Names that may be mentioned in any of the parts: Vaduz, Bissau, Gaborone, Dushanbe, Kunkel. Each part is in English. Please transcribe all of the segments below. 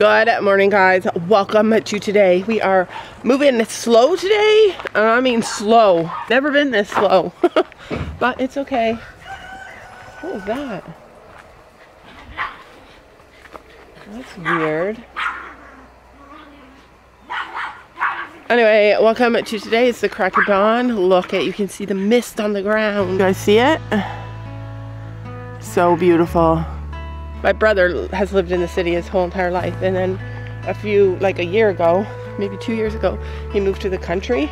Good morning, guys. Welcome to today. We are moving slow today. I mean slow. Never been this slow. But it's okay. What was that? That's weird. Anyway, welcome to today. It's the crack of dawn. Look at, you can see the mist on the ground. You guys see it? So beautiful. My brother has lived in the city his whole entire life, and then like a year ago, maybe 2 years ago, he moved to the country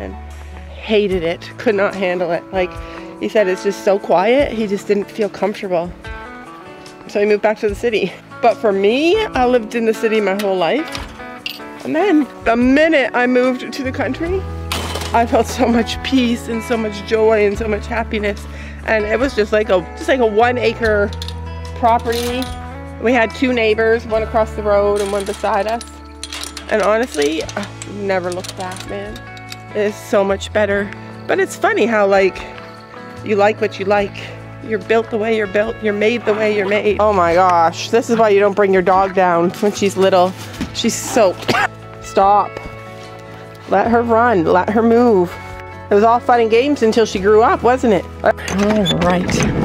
and hated it, could not handle it. Like, he said it's just so quiet, he just didn't feel comfortable. So he moved back to the city. But for me, I lived in the city my whole life. And then the minute I moved to the country, I felt so much peace and so much joy and so much happiness. And it was just like a 1 acre property. We had 2 neighbors, one across the road and one beside us, and honestly I've never looked back, man. It's so much better. But it's funny how, like, you like what you like, you're built the way you're built, you're made the way you're made. Oh my gosh, this is why you don't bring your dog down when she's little. She's soaked. Stop. Let her run, let her move. It was all fun and games until she grew up, wasn't it? All right.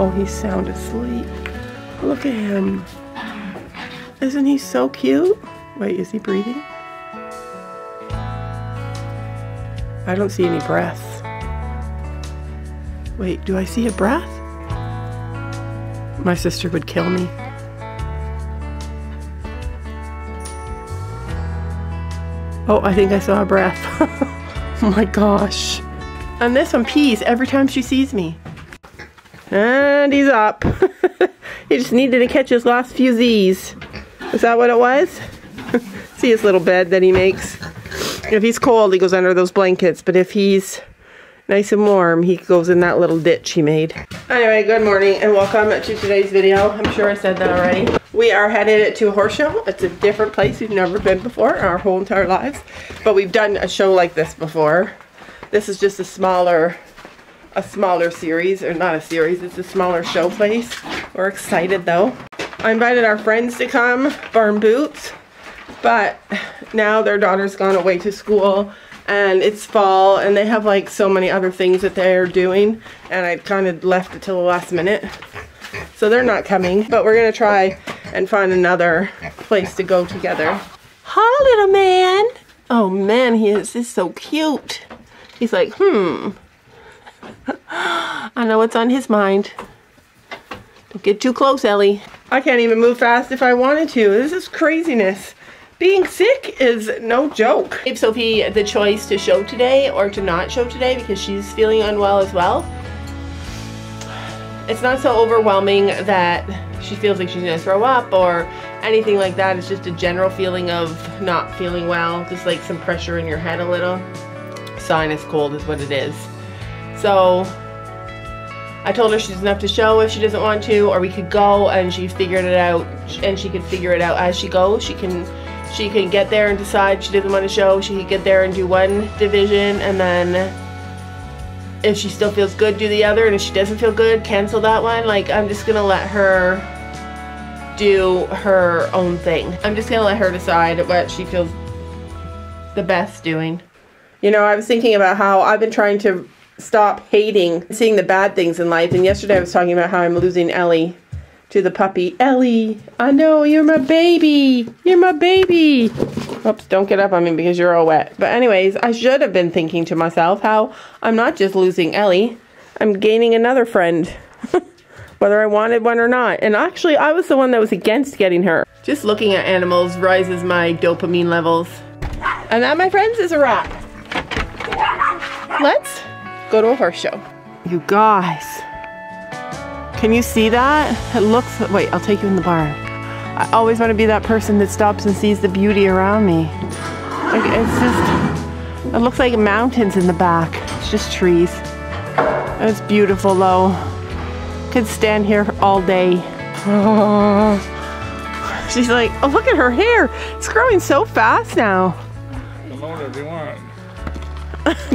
Oh, he's sound asleep. Look at him. Isn't he so cute? Wait, is he breathing? I don't see any breath. Wait, do I see a breath? My sister would kill me. Oh, I think I saw a breath. Oh my gosh. And this one pees every time she sees me. And he's up. He just needed to catch his last few Z's. Is that what it was? See his little bed that he makes. If he's cold, he goes under those blankets. But if he's nice and warm, he goes in that little ditch he made. Anyway, good morning and welcome to today's video. I'm sure I said that already. We are headed to a horse show. It's a different place we've never been before in our whole entire lives. But we've done a show like this before. This is just a smaller series, or not a series, it's a smaller show place. We're excited though. I invited our friends to come, Burn Boots, but now their daughter's gone away to school and it's fall and they have like so many other things that they're doing, and I kind of left it till the last minute. So they're not coming, but we're gonna try and find another place to go together. Hi, little man. Oh man, he's so cute. He's like, I know what's on his mind. Don't get too close, Ellie. I can't even move fast if I wanted to. This is craziness. Being sick is no joke. I gave Sophie the choice to show today or to not show today because she's feeling unwell as well. It's not so overwhelming that she feels like she's gonna throw up or anything like that. It's just a general feeling of not feeling well, just like some pressure in your head a little. Sinus cold is what it is. So I told her she doesn't have to show if she doesn't want to, or we could go and she figured it out, and she could figure it out as she goes. She can get there and decide she doesn't want to show. She could get there and do one division, and then if she still feels good, do the other, and if she doesn't feel good, cancel that one. Like, I'm just gonna let her do her own thing. I'm just gonna let her decide what she feels the best doing. You know, I was thinking about how I've been trying to stop hating, seeing the bad things in life. And yesterday I was talking about how I'm losing Ellie to the puppy. Ellie, I know, you're my baby. You're my baby. Oops, don't get up on me because you're all wet. But anyways, I should have been thinking to myself how I'm not just losing Ellie, I'm gaining another friend. Whether I wanted one or not. And actually, I was the one that was against getting her. Just looking at animals rises my dopamine levels. And that, my friends, is a wrap. Let's go to a horse show. You guys, can you see that? It looks, wait, I'll take you in the barn. I always want to be that person that stops and sees the beauty around me. Like, it's just, it looks like mountains in the back. It's just trees. It's beautiful though. Could stand here all day. Oh. She's like, oh, look at her hair. It's growing so fast now. Hello everyone.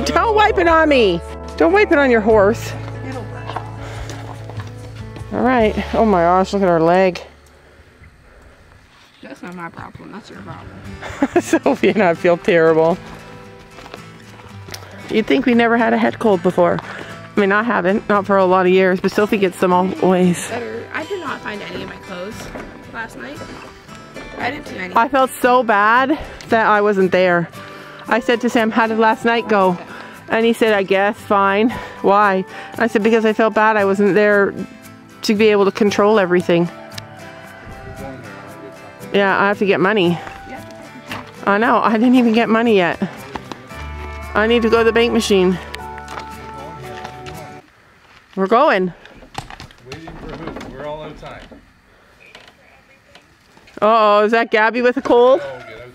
Don't wipe it on me. Don't wipe it on your horse. All right. Oh my gosh, look at her leg. That's not my problem, that's your problem. Sophie and I feel terrible. You'd think we never had a head cold before. I mean, I haven't, not for a lot of years, but Sophie gets them always. I did not find any of my clothes last night. I didn't do any. I felt so bad that I wasn't there. I said to Sam, how did last night go? And he said, I guess, fine. Why? I said, because I felt bad I wasn't there to be able to control everything. Yeah, I have to get money. I know, I didn't even get money yet. I need to go to the bank machine. We're going. Waiting for who? We're all out of time. Uh-oh, is that Gabby with a cold? Oh, get out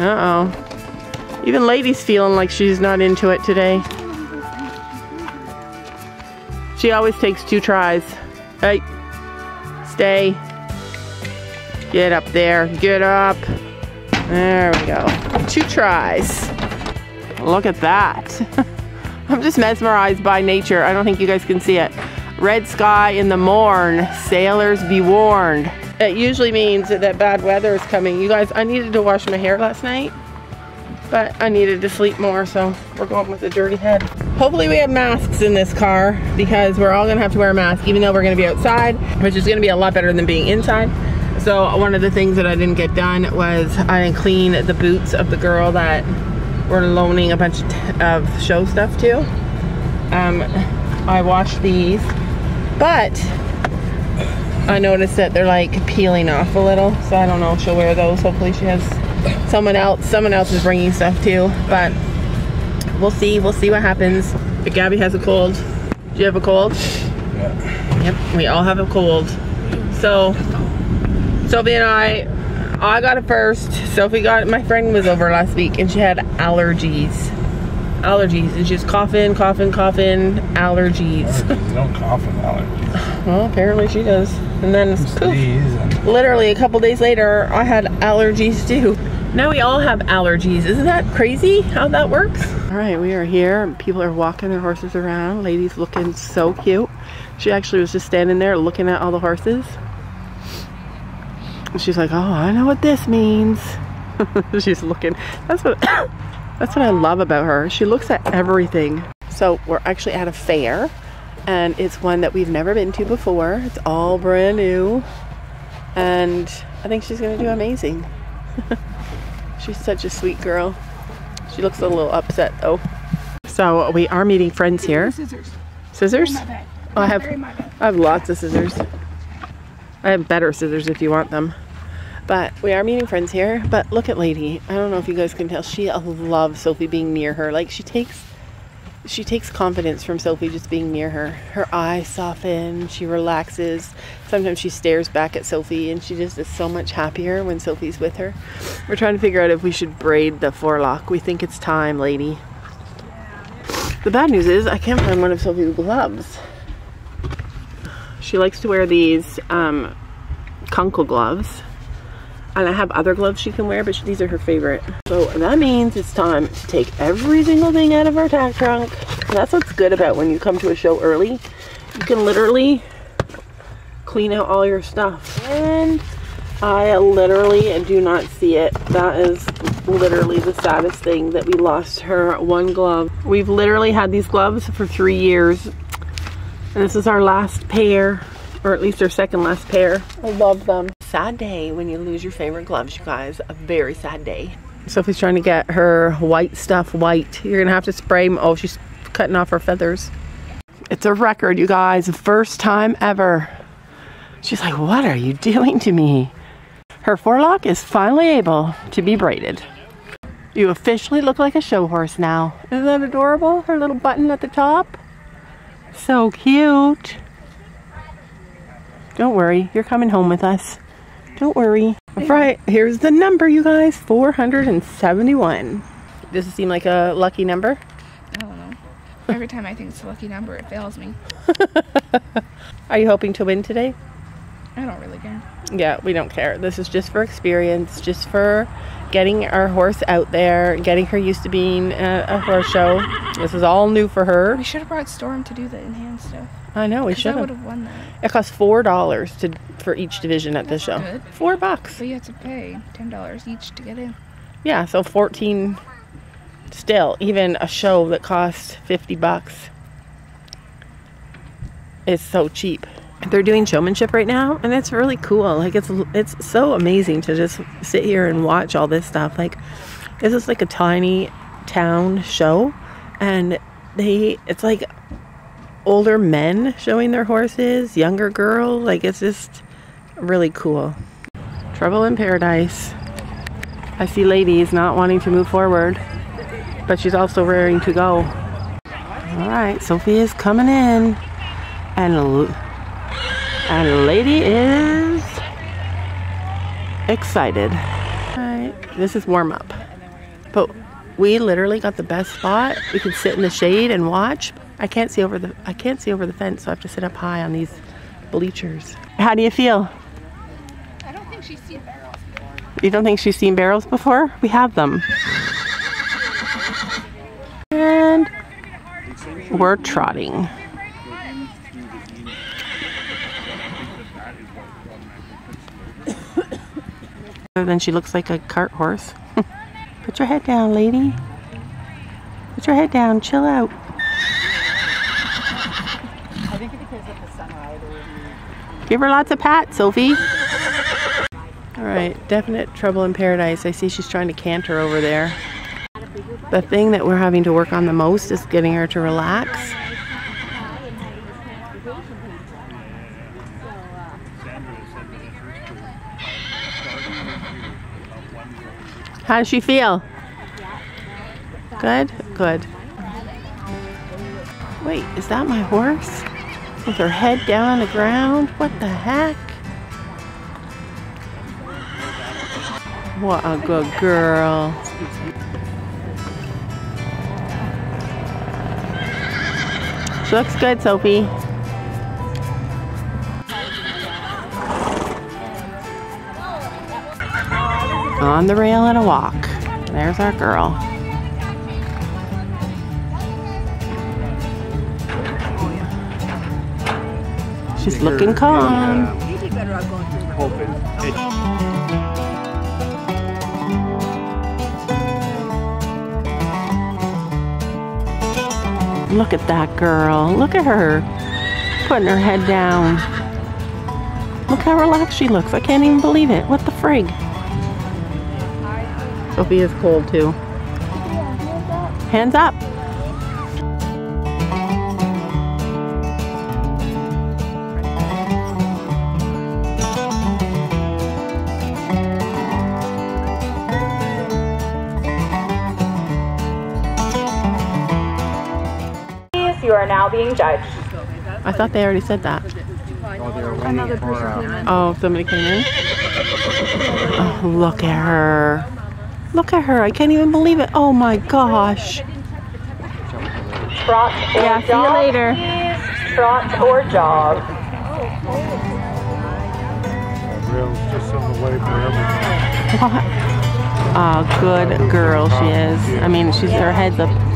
of time. Uh-oh. Even Lady's feeling like she's not into it today. She always takes two tries. Hey, stay. Get up there, get up. There we go, two tries. Look at that. I'm just mesmerized by nature. I don't think you guys can see it. Red sky in the morn, sailors be warned. It usually means that bad weather is coming. You guys, I needed to wash my hair last night, but I needed to sleep more, so we're going with a dirty head. Hopefully we have masks in this car because we're all gonna have to wear a mask, even though we're gonna be outside, which is gonna be a lot better than being inside. So one of the things that I didn't get done was I didn't clean the boots of the girl that we're loaning a bunch of show stuff to. I washed these, but I noticed that they're like peeling off a little, so I don't know if she'll wear those. Hopefully she has someone else is bringing stuff too, but we'll see what happens. But Gabby has a cold. Do you have a cold? Yeah. Yep, we all have a cold. So Sophie and I got it first. Sophie got it. My friend was over last week and she had allergies, and she was coughing, allergies. You don't cough with allergies. Well, apparently she does. And then poof, literally a couple days later, I had allergies too. Now we all have allergies. Isn't that crazy how that works? All right, we are here and people are walking their horses around. Lady's looking so cute. She actually was just standing there looking at all the horses. And she's like, oh, I know what this means. She's looking. That's what I love about her. She looks at everything. So we're actually at a fair, and it's one that we've never been to before. It's all brand new, and I think she's gonna do amazing. She's such a sweet girl. She looks a little upset though. So we are meeting friends here. Scissors. Scissors? Oh, I have lots of scissors. I have better scissors if you want them. But we are meeting friends here, but look at Lady. I don't know if you guys can tell, she loves Sophie being near her. Like she takes confidence from Sophie just being near her. Her eyes soften, she relaxes. Sometimes she stares back at Sophie and she just is so much happier when Sophie's with her. We're trying to figure out if we should braid the forelock. We think it's time, Lady. The bad news is I can't find one of Sophie's gloves. She likes to wear these Kunkel gloves. And I have other gloves she can wear, but these are her favorite. So that means it's time to take every single thing out of our tack trunk. And that's what's good about when you come to a show early. You can literally clean out all your stuff. And I literally do not see it. That is literally the saddest thing, that we lost her one glove. We've literally had these gloves for 3 years. And this is our last pair, or at least our second last pair. I love them. Sad day when you lose your favorite gloves, you guys. A very sad day. Sophie's trying to get her white stuff white. You're gonna have to spray. Oh, she's cutting off her feathers. It's a record, you guys. First time ever. She's like, what are you doing to me? Her forelock is finally able to be braided. You officially look like a show horse now. Isn't that adorable? Her little button at the top. So cute. Don't worry, you're coming home with us. Don't worry. All right, here's the number, you guys. 471. Does it seem like a lucky number? I don't know. Every time I think it's a lucky number, it fails me. Are you hoping to win today? I don't really care. Yeah, we don't care. This is just for experience, just for getting our horse out there, getting her used to being a horse show. This is all new for her. We should have brought Storm to do the in-hand stuff. I know, we should have won that. It costs $4 for each division at this show. Good. $4. But you have to pay $10 each to get in. Yeah, so 14. Still, even a show that costs $50 is so cheap. They're doing showmanship right now, and it's really cool. Like, it's so amazing to just sit here and watch all this stuff. Like, this is like a tiny town show, and it's like older men showing their horses, younger girls. Like, it's just really cool. Trouble in paradise. I see ladies not wanting to move forward, but she's also raring to go. Alright, Sophie is coming in, and lady is excited. Alright, this is warm up, but we literally got the best spot. We could sit in the shade and watch. I can't see over the fence, so I have to sit up high on these bleachers. How do you feel? I don't think she's seen barrels before. You don't think she's seen barrels before? We have them. We're trotting. And then she looks like a cart horse. Put your head down, lady. Put your head down. Chill out. Give her lots of pats, Sophie. All right, definite trouble in paradise. I see she's trying to canter over there. The thing that we're having to work on the most is getting her to relax. How does she feel? Good? Good. Wait, is that my horse? With her head down on the ground? What the heck? What a good girl. She looks good, Sophie. On the rail at a walk. There's our girl. She's looking calm. Look at that girl. Look at her. Putting her head down. Look how relaxed she looks. I can't even believe it. What the frig? Sophie is cold too. Hands up. You are now being judged. I thought they already said that. Oh, somebody came in? Oh, look at her. Look at her. I can't even believe it. Oh my gosh. Trot or yeah, see you later. Please. Trot or jog. What? Oh, good girl she is. I mean, her head's up.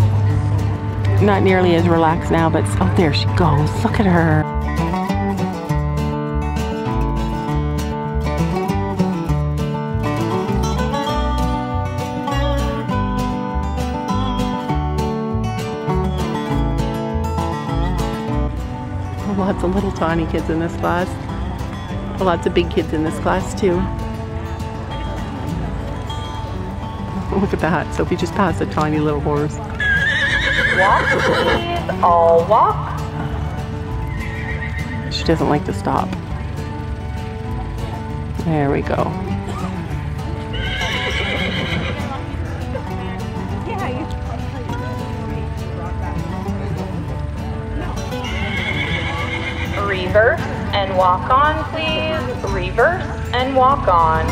Not nearly as relaxed now, but oh, there she goes. Look at her. Lots of little tiny kids in this class. Lots of big kids in this class too. Look at that. Sophie just passed a tiny little horse. Walk, please. All walk. She doesn't like to stop. There we go. Reverse and walk on, please. Reverse and walk on.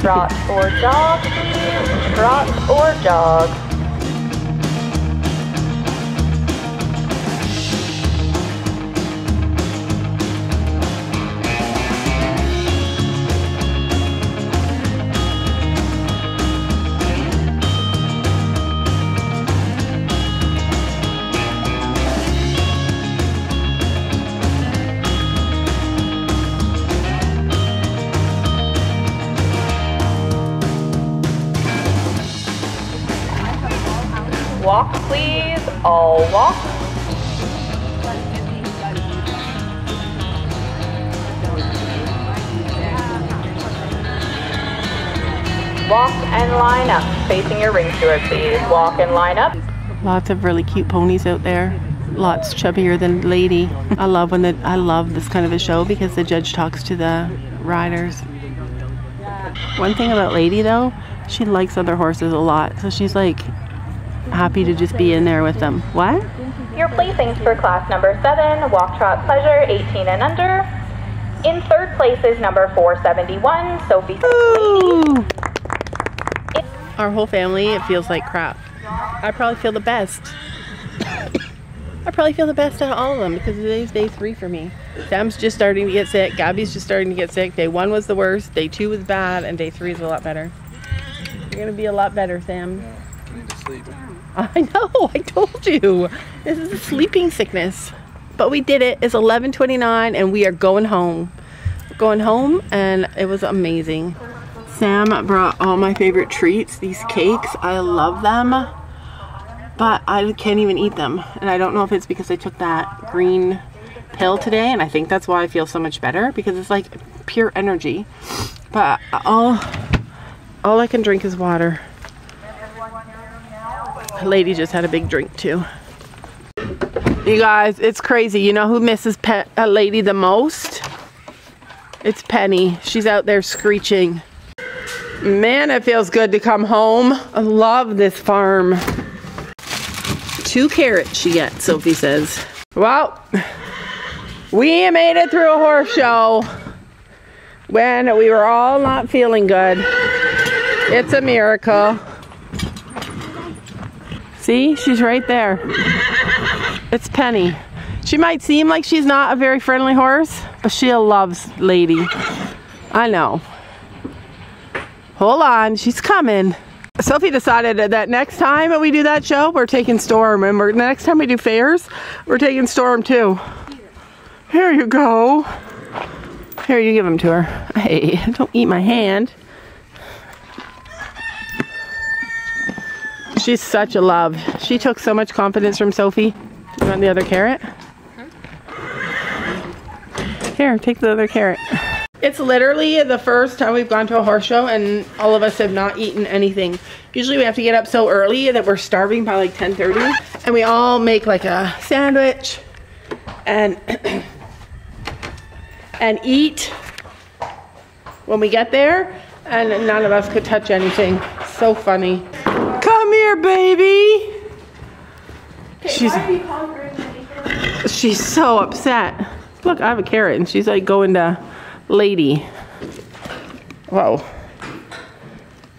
Trot or jog, please. Trot or jog. Walk, please. All walk. Walk and line up, facing your ring steward, please. Walk and line up. Lots of really cute ponies out there. Lots chubbier than Lady. I love this kind of a show because the judge talks to the riders. One thing about Lady though, she likes other horses a lot, so she's like happy to just be in there with them. What? Your placings for class number 7, Walk Trot Pleasure, 18 and under. In third place is number 471, Sophie. Ooh. Our whole family, it feels like crap. I probably feel the best. I probably feel the best out of all of them because today's day 3 for me. Sam's just starting to get sick. Gabby's just starting to get sick. Day 1 was the worst. Day 2 was bad. And day 3 is a lot better. You're going to be a lot better, Sam. Yeah, I need to sleep. I know. I told you. This is a sleeping sickness. But we did it. It's 11:29 and we are going home. We're going home and it was amazing. Sam brought all my favorite treats, these cakes. I love them, but I can't even eat them. And I don't know if it's because I took that green pill today, and I think that's why I feel so much better, because it's like pure energy. But all I can drink is water. Lady just had a big drink too. You guys, it's crazy. You know who misses Lady the most? It's Penny. She's out there screeching. Man, it feels good to come home. I love this farm. 2 carrots she gets, Sophie says. Well, we made it through a horse show when we were all not feeling good. It's a miracle. See, she's right there. It's Penny. She might seem like she's not a very friendly horse, but she loves Lady. I know. Hold on, she's coming. Sophie decided that next time we do that show, we're taking Storm. And the next time we do fairs, we're taking Storm too. Here you go. Here, you give them to her. Hey, don't eat my hand. She's such a love. She took so much confidence from Sophie. You want the other carrot? Here, take the other carrot. It's literally the first time we've gone to a horse show and all of us have not eaten anything. Usually we have to get up so early that we're starving by like 10:30, and we all make like a sandwich and eat when we get there, and none of us could touch anything. So funny. Come here, baby. Okay, she's so upset. Look, I have a carrot and she's like going to Lady. Whoa.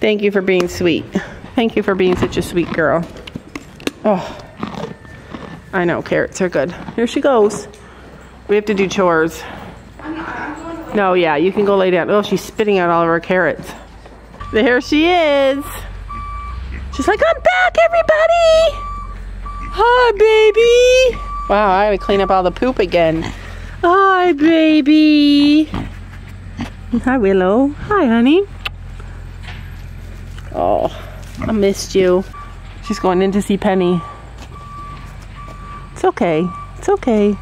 Thank you for being sweet. Thank you for being such a sweet girl. Oh, I know carrots are good. Here she goes. We have to do chores. No, yeah, you can go lay down. Oh, she's spitting out all of her carrots. There she is. She's like, I'm back, everybody. Hi, baby. Wow, I gotta clean up all the poop again. Hi, baby. Hi, Willow. Hi, honey. Oh, I missed you. She's going in to see Penny. It's okay. It's okay.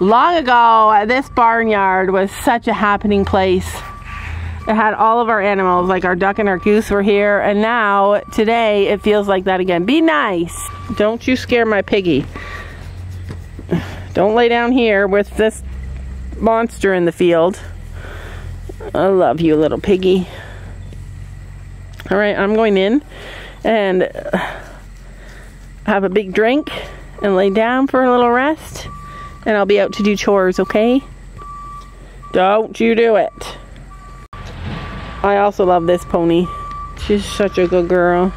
Long ago, this barnyard was such a happening place. It had all of our animals, like our duck and our goose were here, and now, today, it feels like that again. Be nice. Don't you scare my piggy. Don't lay down here with this monster in the field. I love you, little piggy. All right, I'm going in and have a big drink and lay down for a little rest, and I'll be out to do chores, okay? Don't you do it. I also love this pony. She's such a good girl.